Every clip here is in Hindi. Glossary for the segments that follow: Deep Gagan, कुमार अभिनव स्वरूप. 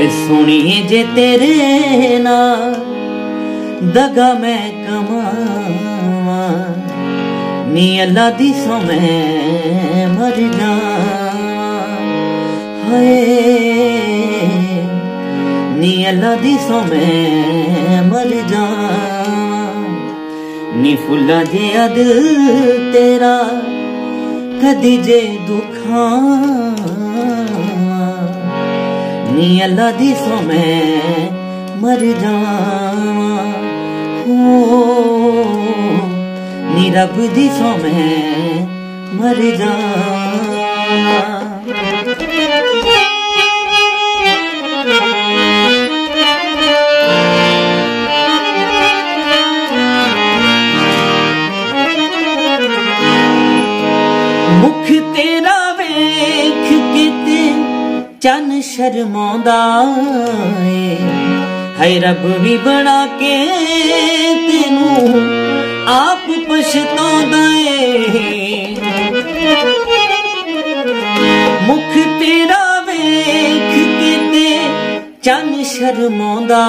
सुनी जे तेरे ना दगा मैं कमावा, नी अल्लाह दी सो मैं मर जावा, नी अल्लाह दी सो मैं मर जावा। नी फुला जे अदल तेरा कदी जे दुखा, नी अल्लाह दी सो मैं मर जावा, नी रब दी सो मैं मर जावा। मुख तेरा वेख के ते चन शर्मांदा है, रब भी बना के तेनू आप पछतांदा है। मुख तेरा वेख के ते चन शर्मांदा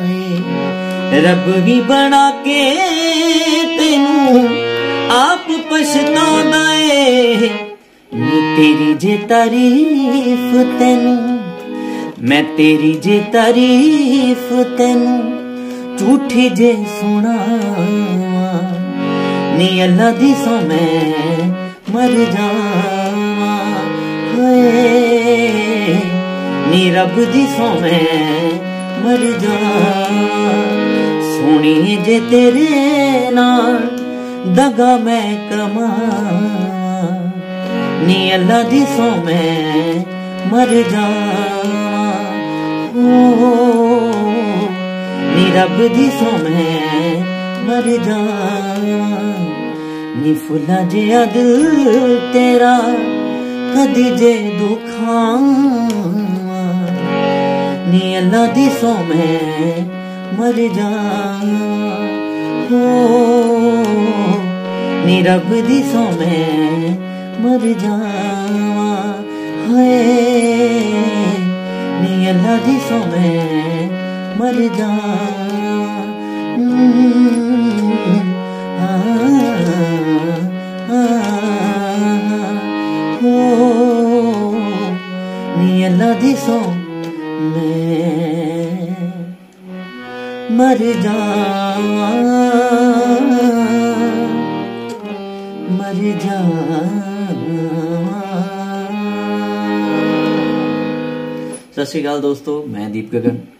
है, रब भी बना के तेनू आप पछतांदा है। नी तेरी जे तारीफ तेनू मैं तेरी जे तारीफ तेनू झूठी जे सुनावा, नी अल्लाह दी सो मैं मर जावा, नी रब दी सो मैं मर जावा। सोनी जे तेरे नाल दगा मैं कमावा, नी अल्लाह दी सो मैं मर जावा, नी रब दी सो मैं मर जावा। नी फुला जे दिल तेरा कदी जे दुखावा, नी अल्लाह दी सो मैं मर जावा, नी रब दी सो मैं मर जावा, नी अल्लाह दी सो मैं मर जावा, नी अल्लाह दी सो मैं मर जावा, मर जावा। सत श्री अकाल दोस्तों, मैं दीप गगन।